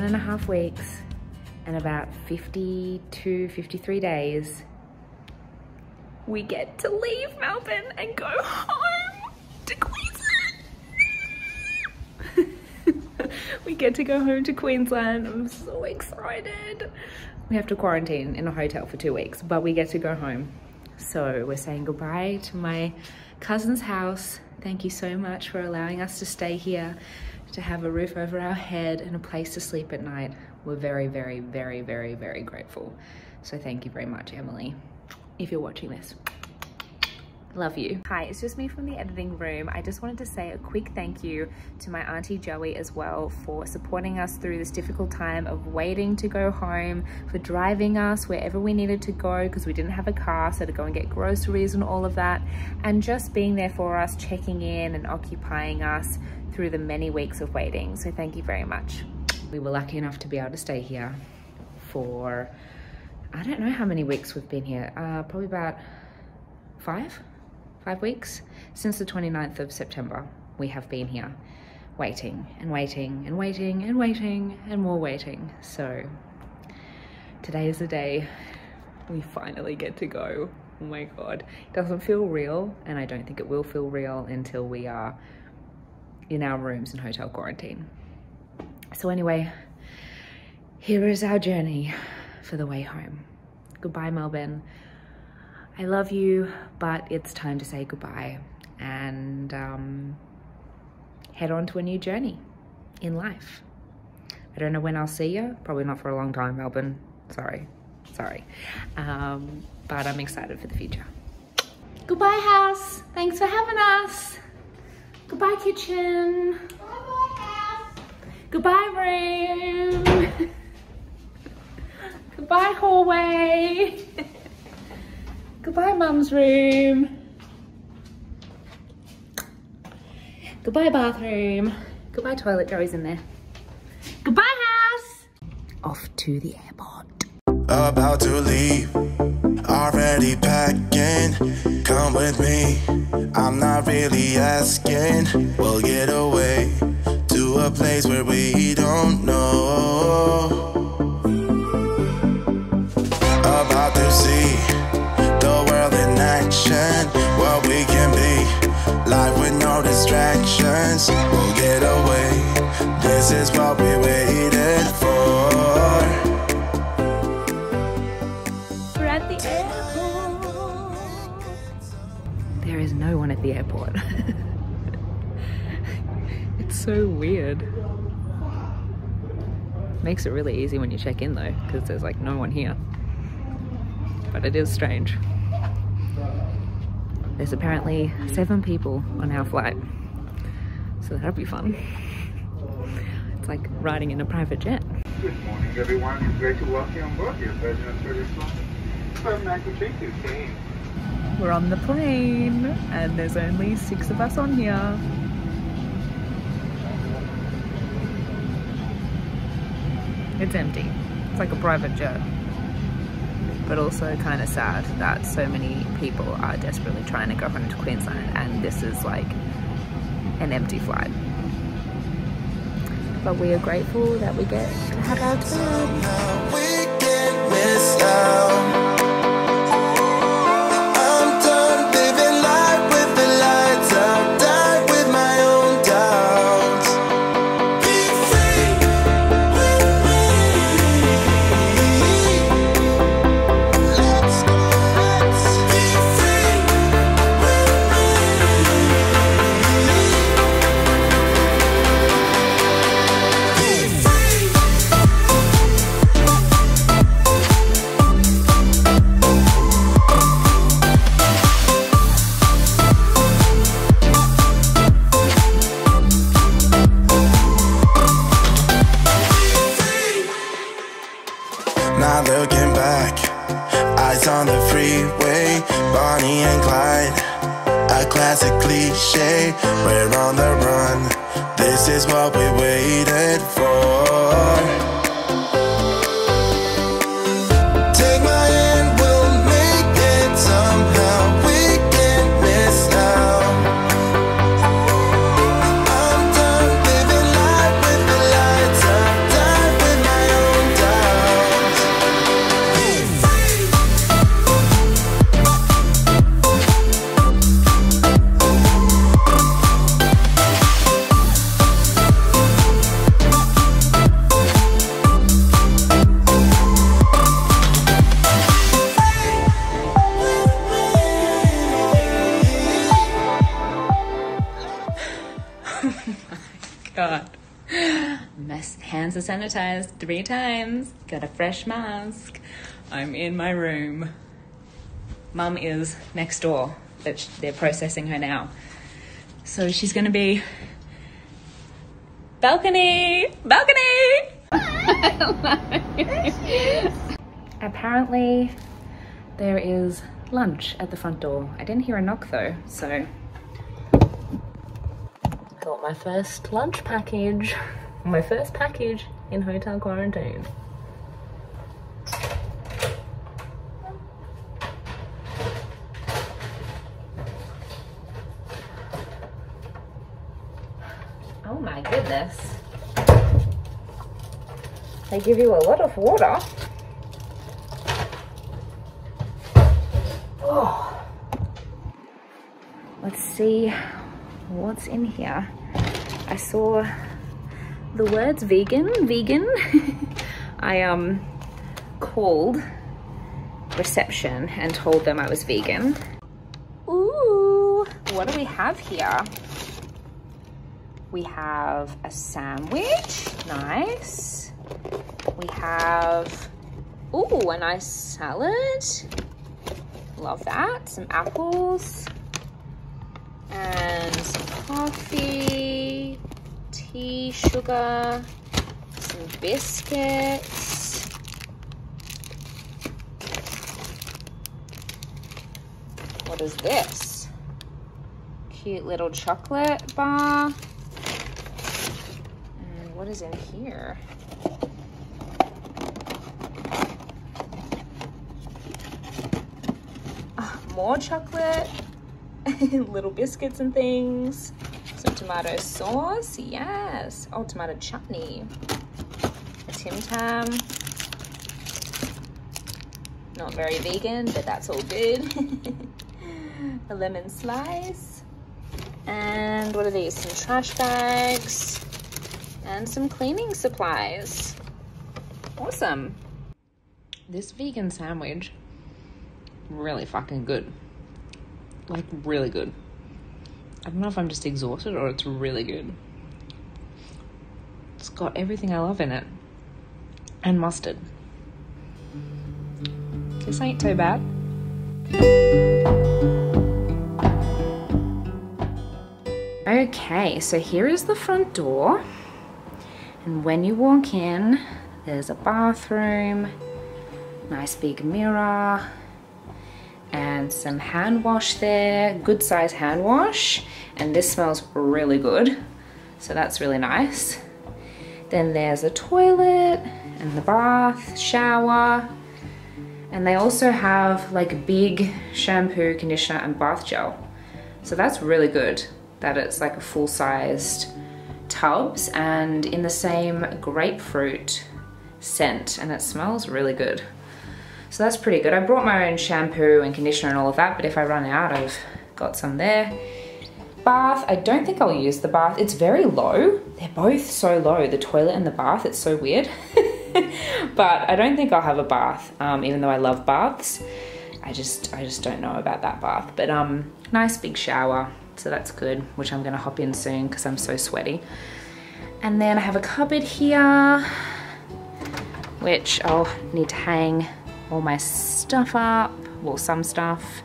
7.5 weeks and about 52, 53 days, we get to leave Melbourne and go home to Queensland. We get to go home to Queensland. I'm so excited. We have to quarantine in a hotel for 2 weeks, but we get to go home. So we're saying goodbye to my cousin's house. Thank you so much for allowing us to stay here, to have a roof over our head and a place to sleep at night. We're very, very, very, very, very grateful. So thank you very much, Emily, if you're watching this. Love you. Hi, it's just me from the editing room. I just wanted to say a quick thank you to my auntie Joey as well for supporting us through this difficult time of waiting to go home, for driving us wherever we needed to go because we didn't have a car, so to go and get groceries and all of that, and just being there for us, checking in and occupying us through the many weeks of waiting. So thank you very much. We were lucky enough to be able to stay here for, I don't know how many weeks we've been here, probably about five weeks. Since the 29th of September, we have been here waiting and waiting and waiting and waiting and more waiting. So today is the day we finally get to go. Oh my God. It doesn't feel real, and I don't think it will feel real until we are in our rooms in hotel quarantine. So anyway, here is our journey for the way home. Goodbye, Melbourne. I love you, but it's time to say goodbye and head on to a new journey in life. I don't know when I'll see you, probably not for a long time, Melbourne. Sorry. But I'm excited for the future. Goodbye, house. Thanks for having us. Goodbye, kitchen. Bye-bye, house. Goodbye, room. Goodbye, hallway. Goodbye, mum's room. Goodbye, bathroom. Goodbye, toilet. Joey's in there. Goodbye, house. Off to the airport. About to leave. Already packing. Come with me. I'm not really asking. We'll get away to a place where we don't know. About to see what we can be, life with no distractions. We'll get away, this is what we waited for. We're at the airport. There is no one at the airport. It's so weird. Makes it really easy when you check in though, because there's like no one here. But it is strange. There's apparently 7 people on our flight, so that'll be fun. It's like riding in a private jet. Good morning, everyone. It's great to welcome you on board your Virgin Australia flight. Nice to treat you, Kane. We're on the plane, and there's only 6 of us on here. It's empty. It's like a private jet. But also kind of sad that so many people are desperately trying to go home to Queensland, and this is like an empty flight. But we are grateful that we get to have our time. We can miss out. are sanitized 3 times. Got a fresh mask. I'm in my room. Mum is next door, but they're processing her now. So she's gonna be balcony. Apparently there is lunch at the front door. I didn't hear a knock though, so got my first lunch package. My first package in hotel quarantine. Oh my goodness. They give you a lot of water. Oh. Let's see what's in here. I saw the words vegan. I called reception and told them I was vegan. Ooh, what do we have here? We have a sandwich, nice. We have, ooh, a nice salad. Love that. Some apples and some coffee, tea, sugar, some biscuits. What is this? Cute little chocolate bar. And what is in here? More chocolate, little biscuits and things, some tomato sauce, yes, oh, tomato chutney, a Tim Tam, not very vegan, but that's all good, a lemon slice, and what are these, some trash bags, and some cleaning supplies, awesome. This vegan sandwich, really fucking good, like really good. I don't know if I'm just exhausted or it's really good. It's got everything I love in it and mustard. This ain't too bad. Okay, so here is the front door, and when you walk in there's a bathroom, nice big mirror, and some hand wash there, good size hand wash, and this smells really good, so that's really nice. Then there's a toilet and the bath, shower, and they also have like big shampoo, conditioner and bath gel, so that's really good that it's like a full-sized tubs and in the same grapefruit scent, and it smells really good. So that's pretty good. I brought my own shampoo and conditioner and all of that, but if I run out, I've got some there. Bath, I don't think I'll use the bath. It's very low. They're both so low, the toilet and the bath, it's so weird. But I don't think I'll have a bath, even though I love baths. I just don't know about that bath. But nice big shower, so that's good, which I'm gonna hop in soon because I'm so sweaty. And then I have a cupboard here, which I'll need to hang all my stuff up, well, some stuff,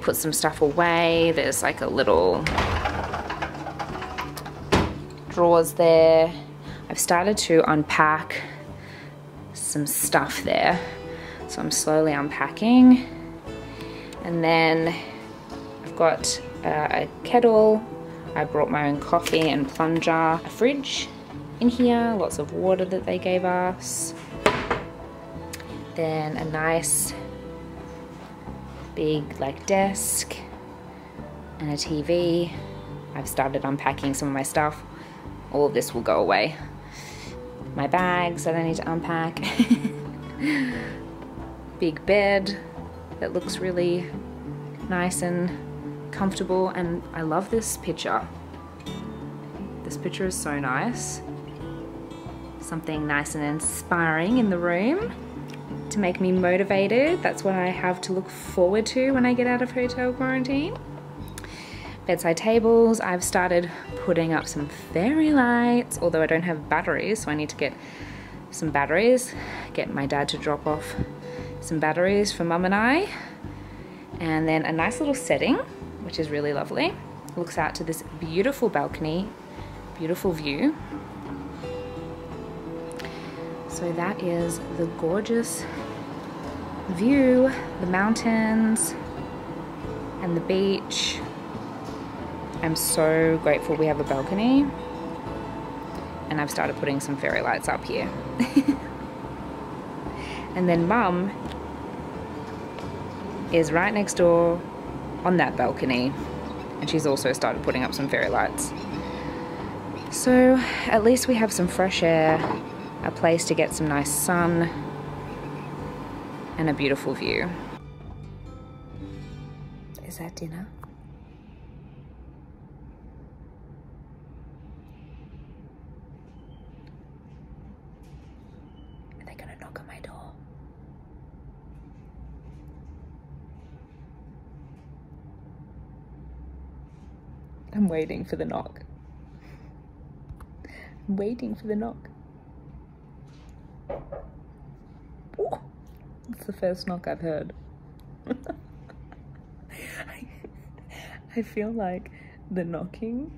put some stuff away. There's like a little drawers there. I've started to unpack some stuff there, so I'm slowly unpacking. And then I've got a kettle, I brought my own coffee and plunger, a fridge in here, lots of water that they gave us. Then a nice big like desk and a TV. I've started unpacking some of my stuff. All of this will go away. My bags that I need to unpack. Big bed that looks really nice and comfortable, and I love this picture. This picture is so nice. Something nice and inspiring in the room to make me motivated. That's what I have to look forward to when I get out of hotel quarantine. bedside tables. I've started putting up some fairy lights, although I don't have batteries, so I need to get some batteries, get my dad to drop off some batteries for Mum and I, and then a nice little setting, which is really lovely. Looks out to this beautiful balcony, beautiful view. So that is the gorgeous view, the mountains and the beach. I'm so grateful we have a balcony, and I've started putting some fairy lights up here. And then Mum is right next door on that balcony, and she's also started putting up some fairy lights. So at least we have some fresh air, a place to get some nice sun, and a beautiful view. Is that dinner? Are they gonna knock on my door? I'm waiting for the knock. I'm waiting for the knock. Ooh, it's the first knock I've heard. I feel like the knocking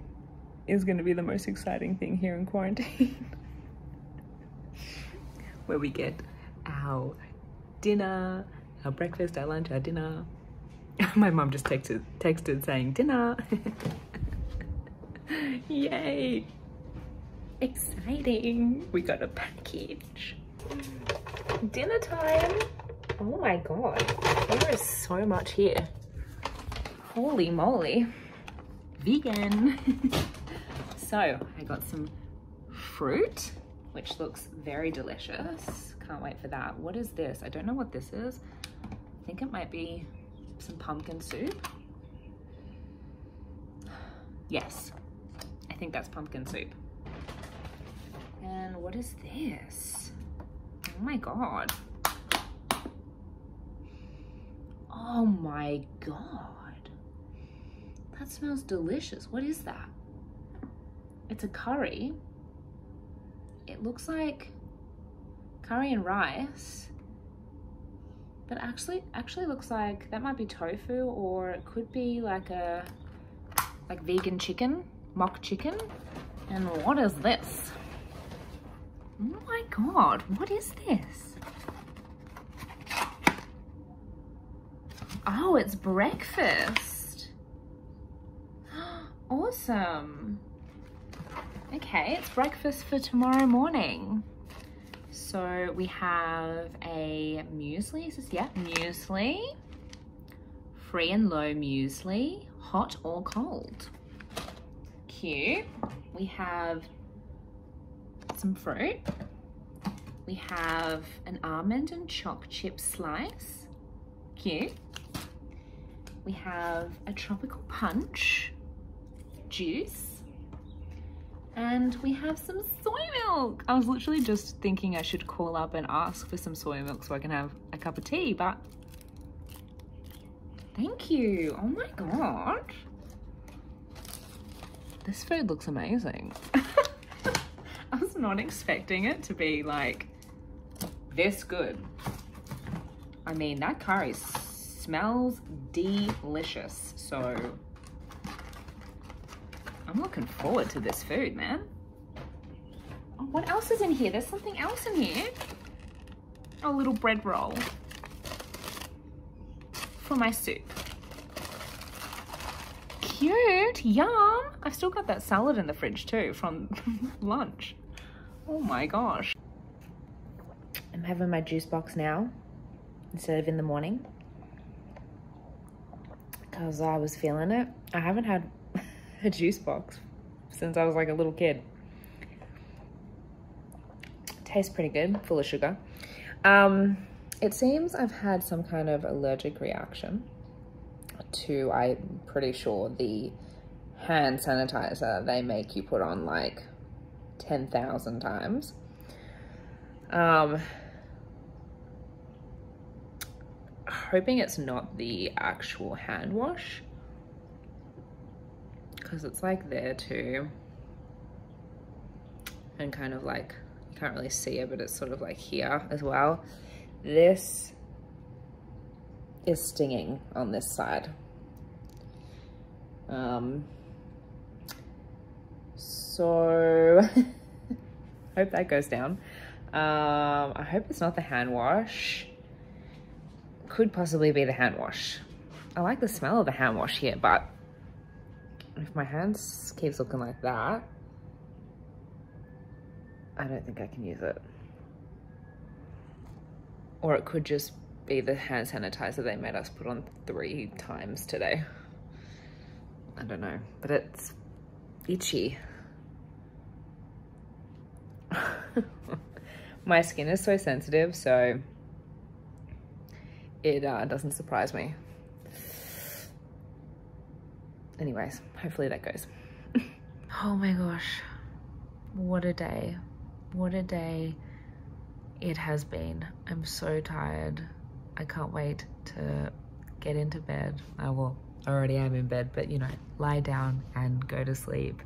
is going to be the most exciting thing here in quarantine. Where we get our dinner, our breakfast, our lunch, our dinner. My mum just texted saying dinner. Yay! Exciting! We got a package. Dinner time! Oh my god, there is so much here. Holy moly, vegan. So I got some fruit, which looks very delicious. Can't wait for that. What is this? I don't know what this is. I think it might be some pumpkin soup. Yes, I think that's pumpkin soup. And what is this? Oh my god. Oh my god. That smells delicious. What is that? It's a curry. It looks like curry and rice, but actually looks like that might be tofu, or it could be like a vegan chicken, mock chicken. And what is this? Oh my god, what is this? Oh, it's breakfast. Awesome. Okay, it's breakfast for tomorrow morning. So we have a muesli, is this? Yeah, muesli. Free and low muesli, hot or cold. Cute. We have some fruit. We have an almond and choc chip slice. Cute. We have a tropical punch. Juice, and we have some soy milk. I was literally just thinking I should call up and ask for some soy milk so I can have a cup of tea, but thank you. Oh my god, this food looks amazing. I was not expecting it to be like this good. I mean, that curry smells delicious, so I'm looking forward to this food, man. Oh, what else is in here? There's something else in here. A little bread roll for my soup. Cute, yum. I've still got that salad in the fridge too from lunch. Oh my gosh. I'm having my juice box now instead of in the morning because I was feeling it. I haven't had a juice box since I was like a little kid. Tastes pretty good, full of sugar. It seems I've had some kind of allergic reaction to, I'm pretty sure, the hand sanitizer they make you put on like 10,000 times. Hoping it's not the actual hand wash. because it's like there too, and kind of like you can't really see it, but it's sort of like here as well. This is stinging on this side. So hope that goes down. I hope it's not the hand wash. Could possibly be the hand wash. I like the smell of the hand wash here, but if my hands keeps looking like that, I don't think I can use it. Or it could just be the hand sanitizer they made us put on 3 times today. I don't know, but it's itchy. My skin is so sensitive, so it doesn't surprise me. Anyways, hopefully that goes. Oh my gosh, what a day. What a day it has been. I'm so tired. I can't wait to get into bed. I will. Already am in bed, but you know, lie down and go to sleep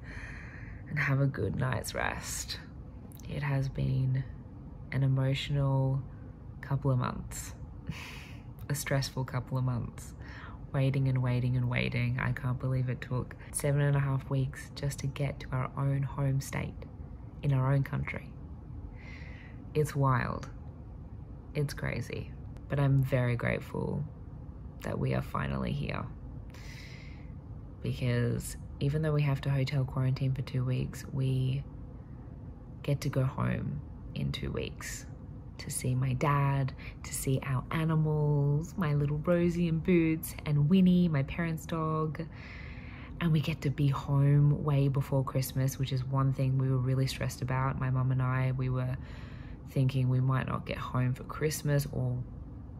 and have a good night's rest. It has been an emotional couple of months, a stressful couple of months, waiting and waiting and waiting. I can't believe it took 7.5 weeks just to get to our own home state in our own country. It's wild. It's crazy, but I'm very grateful that we are finally here. Because even though we have to hotel quarantine for 2 weeks, we get to go home in 2 weeks to see my dad, to see our animals, my little Rosie and Boots and Winnie, my parents' dog. And we get to be home way before Christmas, which is one thing we were really stressed about. My mum and I, we were thinking we might not get home for Christmas, or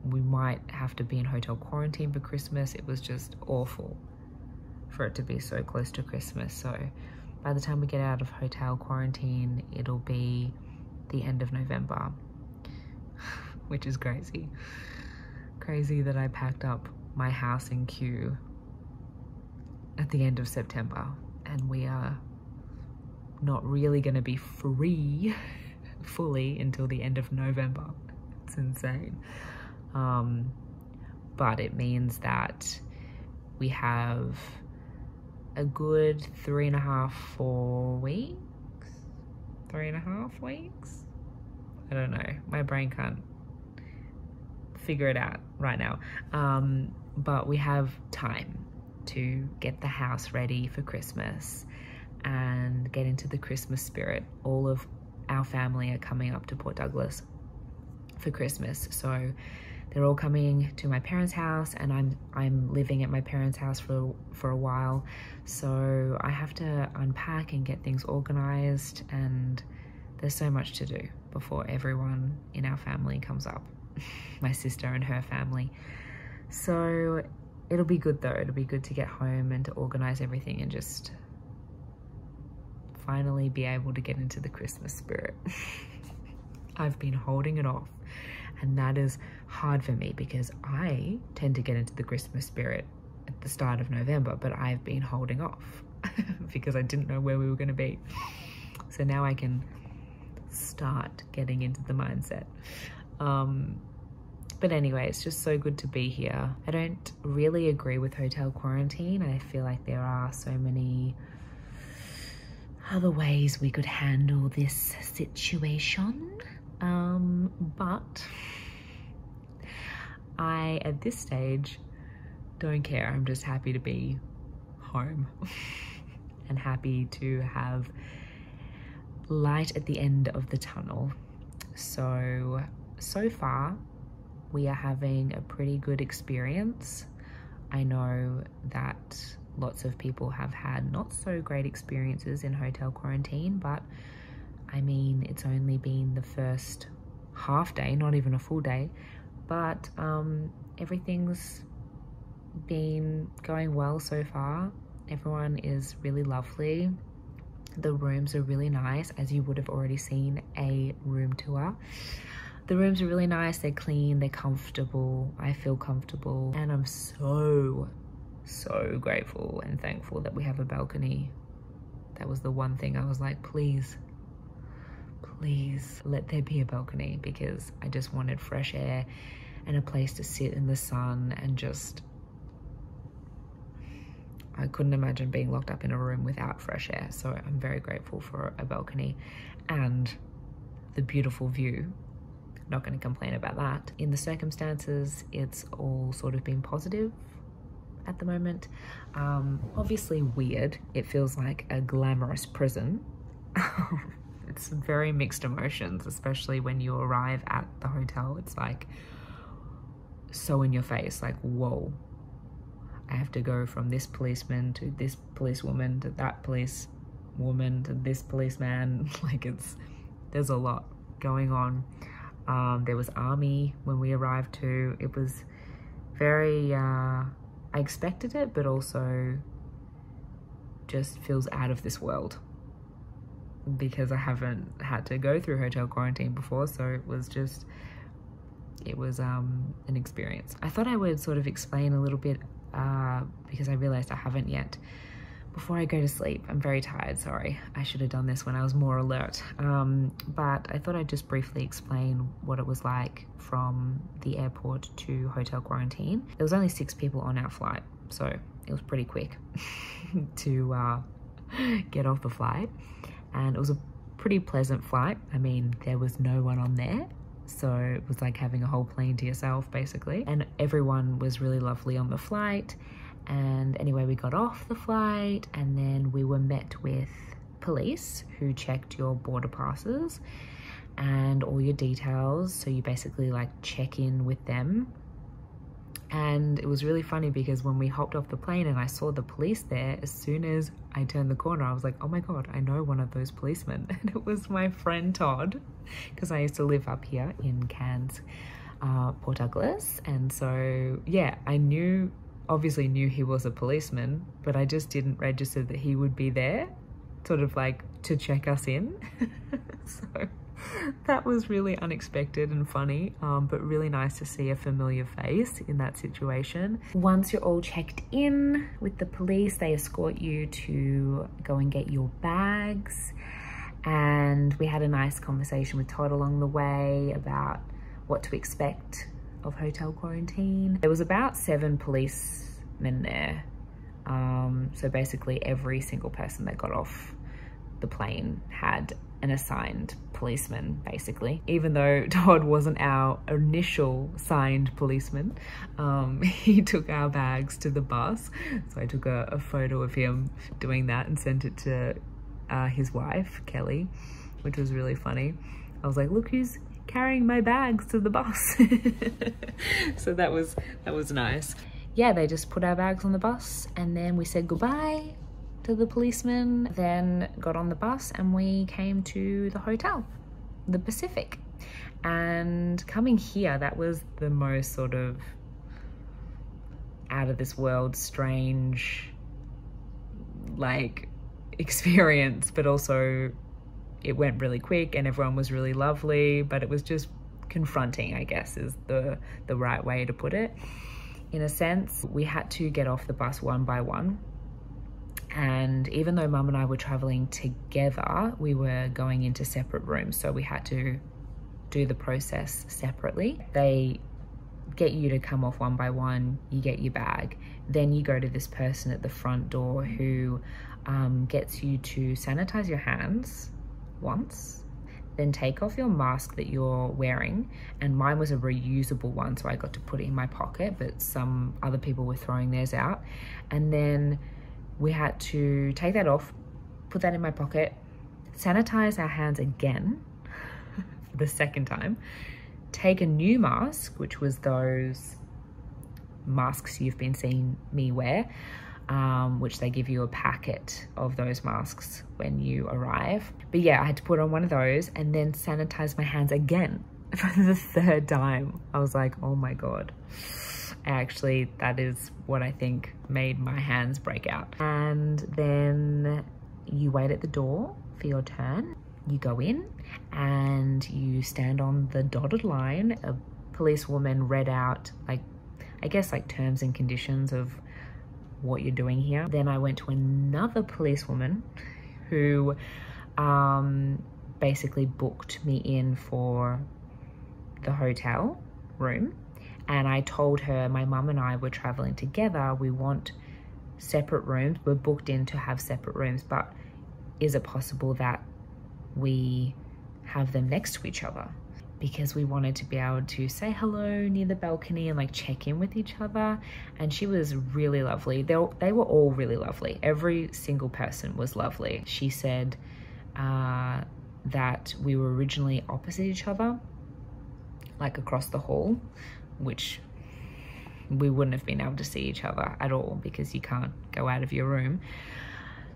we might have to be in hotel quarantine for Christmas. It was just awful for it to be so close to Christmas. So by the time we get out of hotel quarantine, it'll be the end of November, which is crazy. Crazy that I packed up my house in Kew at the end of September, and we are not really gonna be free fully until the end of November. It's insane. But it means that we have a good 3.5 weeks. I don't know. My brain can't figure it out right now. But we have time to get the house ready for Christmas and get into the Christmas spirit. All of our family are coming up to Port Douglas for Christmas. So they're all coming to my parents' house, and I'm living at my parents' house for a while. So I have to unpack and get things organized, and there's so much to do before everyone in our family comes up, my sister and her family. So it'll be good though. It'll be good to get home and to organize everything and just finally be able to get into the Christmas spirit. I've been holding it off, and that is hard for me because I tend to get into the Christmas spirit at the start of November, but I've been holding off because I didn't know where we were going to be. So now I can start getting into the mindset. But anyway, it's just so good to be here. I don't really agree with hotel quarantine. I feel like there are so many other ways we could handle this situation. But I, at this stage, don't care. I'm just happy to be home and happy to have light at the end of the tunnel. So far, we are having a pretty good experience. I know that lots of people have had not so great experiences in hotel quarantine, but I mean, it's only been the first half day, not even a full day, but everything's been going well so far. Everyone is really lovely. The rooms are really nice, as you would have already seen a room tour. The rooms are really nice, they're clean, they're comfortable. I feel comfortable, and I'm so so grateful and thankful that we have a balcony. That was the one thing I was like, please, please let there be a balcony, because I just wanted fresh air and a place to sit in the sun, and just, I couldn't imagine being locked up in a room without fresh air. So I'm very grateful for a balcony and the beautiful view. Not going to complain about that. In the circumstances, it's all sort of been positive at the moment. Obviously weird. It feels like a glamorous prison. It's very mixed emotions, especially when you arrive at the hotel. It's like so in your face, like, whoa, I have to go from this policeman to this policewoman to that policewoman to this policeman. Like, it's, there's a lot going on. There was army when we arrived too. It was very, I expected it, but also just feels out of this world, because I haven't had to go through hotel quarantine before. So it was just, it was an experience. I thought I would sort of explain a little bit, because I realized I haven't yet, before I go to sleep. I'm very tired, sorry. I should have done this when I was more alert. But I thought I'd just briefly explain what it was like from the airport to hotel quarantine. There was only 6 people on our flight, so it was pretty quick to get off the flight. And it was a pretty pleasant flight. I mean, there was no one on there, so it was like having a whole plane to yourself, basically. And everyone was really lovely on the flight. And anyway, we got off the flight, and then we were met with police who checked your border passes and all your details. So you basically like check in with them. And it was really funny, because when we hopped off the plane and I saw the police there, as soon as I turned the corner, I was like, oh my God, I know one of those policemen. And it was my friend Todd, because I used to live up here in Cairns, Port Douglas. And so, yeah, I knew, obviously knew he was a policeman, but I just didn't register that he would be there, sort of like to check us in. So that was really unexpected and funny, but really nice to see a familiar face in that situation. Once you're all checked in with the police, they escort you to go and get your bags. And we had a nice conversation with Todd along the way about what to expect of hotel quarantine. There was about 7 policemen there. So basically every single person that got off the plane had an assigned policeman, basically. Even though Todd wasn't our initial signed policeman, he took our bags to the bus. So I took a photo of him doing that and sent it to his wife, Kelly, which was really funny. I was like, look who's carrying my bags to the bus. So that was nice. Yeah, they just put our bags on the bus, and then we said goodbye to the policeman, then got on the bus, and we came to the hotel, the Pacific. And coming here, that was the most sort of out of this world, strange, like, experience, but also it went really quick and everyone was really lovely, but it was just confronting, I guess, is the right way to put it. In a sense, we had to get off the bus one by one. And even though Mum and I were traveling together, we were going into separate rooms. So we had to do the process separately. They get you to come off one by one, you get your bag, then you go to this person at the front door who gets you to sanitize your hands once, then take off your mask that you're wearing. And mine was a reusable one, so I got to put it in my pocket, but some other people were throwing theirs out. And then we had to take that off, put that in my pocket, sanitize our hands again for the second time, take a new mask, which was those masks you've been seeing me wear, which they give you a packet of those masks when you arrive. But yeah, I had to put on one of those and then sanitize my hands again for the third time. I was like, oh my God. Actually, that is what I think made my hands break out. And then you wait at the door for your turn. You go in and you stand on the dotted line. A policewoman read out, like, I guess, like terms and conditions of what you're doing here. Then I went to another policewoman who basically booked me in for the hotel room, and I told her my mum and I were traveling together, we want separate rooms, we're booked in to have separate rooms, but is it possible that we have them next to each other? Because we wanted to be able to say hello near the balcony and like check in with each other. And she was really lovely. They were all really lovely. Every single person was lovely. She said that we were originally opposite each other, like across the hall, which we wouldn't have been able to see each other at all because you can't go out of your room.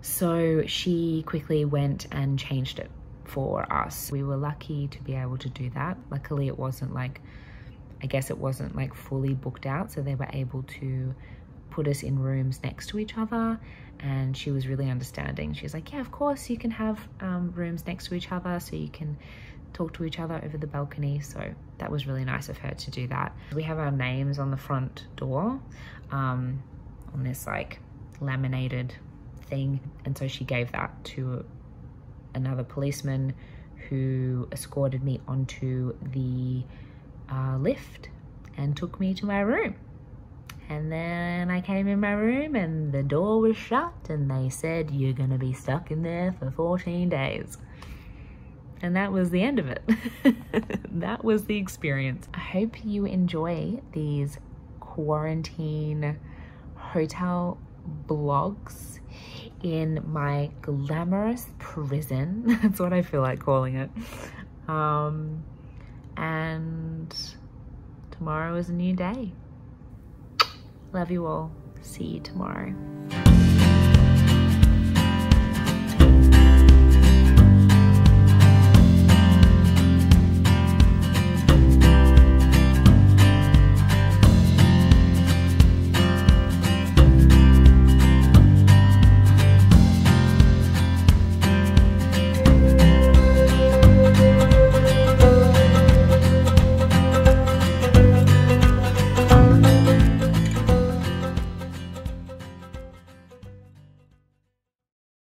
So she quickly went and changed it for us. We were lucky to be able to do that. Luckily it wasn't like, I guess it wasn't like fully booked out, so they were able to put us in rooms next to each other, and she was really understanding. She's like, yeah, of course you can have rooms next to each other so you can talk to each other over the balcony. So that was really nice of her to do that. We have our names on the front door on this like laminated thing, and so she gave that to another policeman who escorted me onto the lift and took me to my room. And then I came in my room and the door was shut, and they said, you're gonna be stuck in there for 14 days. And that was the end of it. That was the experience. I hope you enjoy these quarantine hotel blogs in my glamorous prison. That's what I feel like calling it. And tomorrow is a new day. Love you all. See you tomorrow.